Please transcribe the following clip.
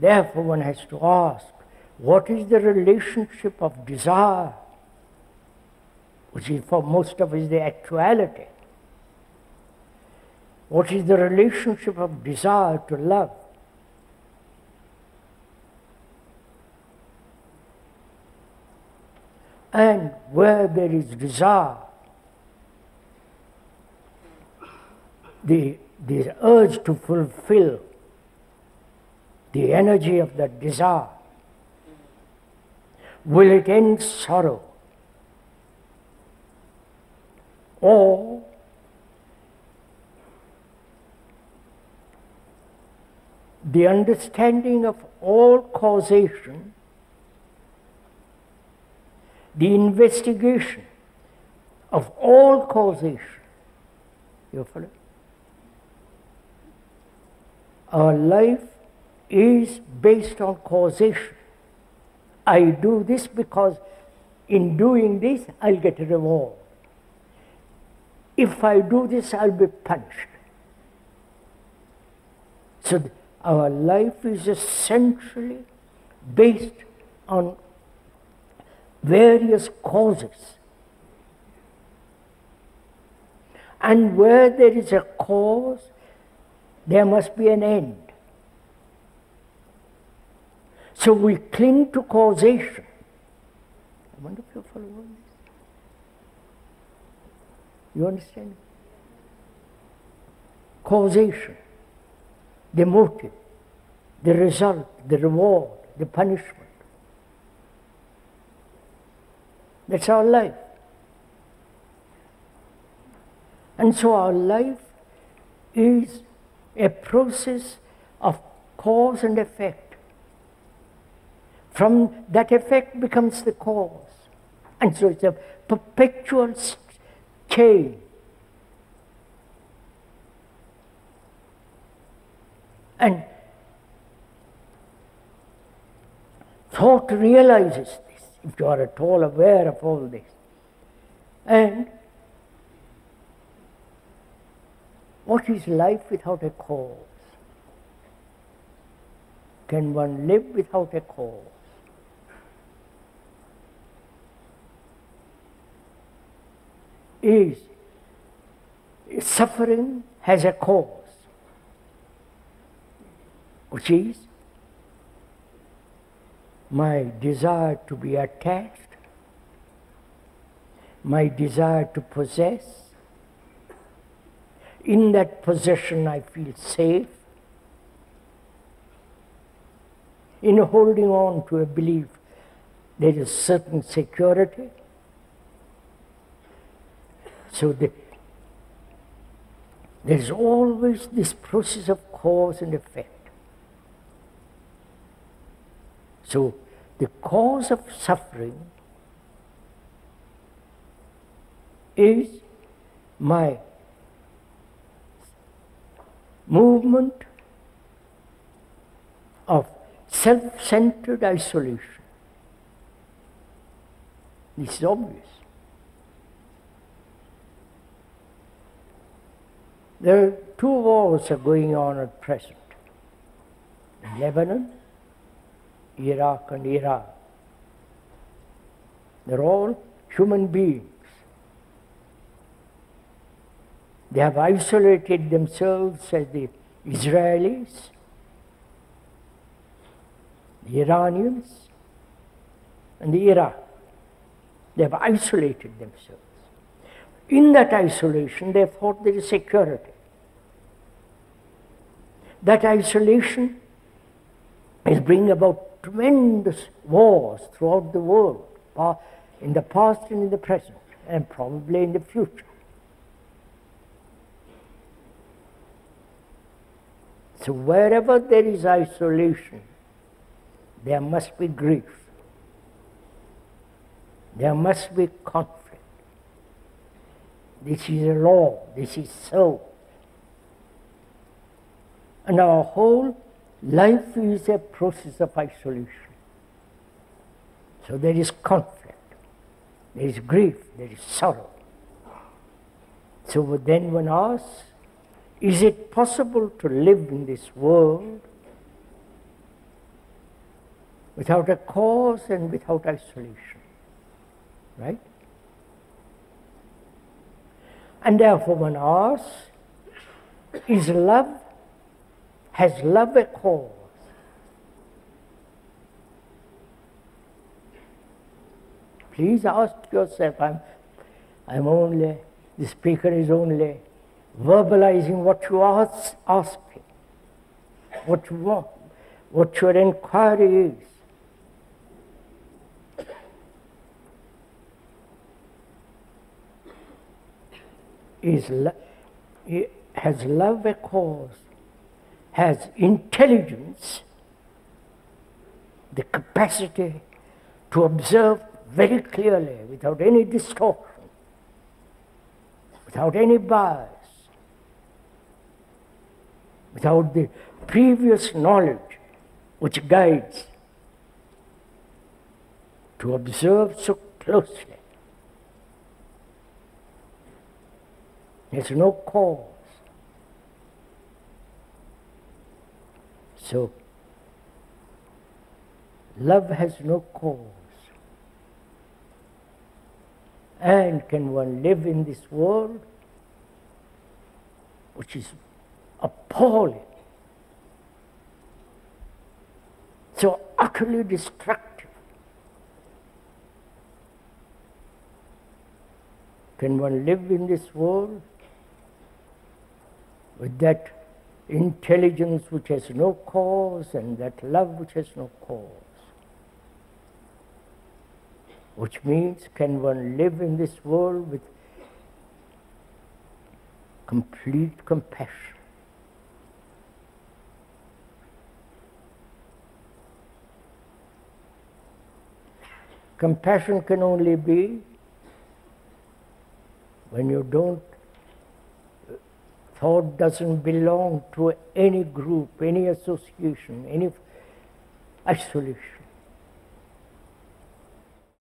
Therefore, one has to ask, what is the relationship of desire, which is for most of us the actuality? What is the relationship of desire to love? And where there is desire, the urge to fulfill the energy of that desire, will it end sorrow? Or the understanding of all causation, the investigation of all causation, you follow? Our life is based on causation. I do this because in doing this I'll get a reward. If I do this, I'll be punished. So our life is essentially based on various causes. And where there is a cause, there must be an end. So we cling to causation. I wonder if you follow all this. You understand? Causation, the motive, the result, the reward, the punishment. That's our life. And so our life is a process of cause and effect. From that effect becomes the cause. And so it's a perpetual chain. And thought realizes this, if you are at all aware of all this. And what is life without a cause? Can one live without a cause? Is suffering has a cause, which is my desire to be attached, my desire to possess. In that possession I feel safe. In holding on to a belief there is certain security. So there is always this process of cause and effect. So the cause of suffering is my movement of self-centered isolation. This is obvious. There are two wars are going on at present, in Lebanon, Iraq and Iran. They're all human beings. They have isolated themselves as the Israelis, the Iranians, and the Iraq. They have isolated themselves. In that isolation, they thought there is security. That isolation is bringing about tremendous wars throughout the world, in the past and in the present, and probably in the future. So wherever there is isolation, there must be grief. There must be conflict. This is a law, this is so. And our whole life is a process of isolation. So there is conflict, there is grief, there is sorrow. So then one asks, is it possible to live in this world without a cause and without isolation, right? And therefore one asks, is love, has love a cause? Please ask yourself, I'm only, the speaker is only verbalizing what you ask, asking, what you want, what your inquiry is. Has love a cause? Has intelligence the capacity to observe very clearly, without any distortion, without any bias, without the previous knowledge which guides, to observe so closely? There's no cause. So, love has no cause. And can one live in this world, which is appalling, so utterly destructive? Can one live in this world with that intelligence which has no cause and that love which has no cause? Which means, can one live in this world with complete compassion? Compassion can only be when you don't, thought doesn't belong to any group, any association, any isolation.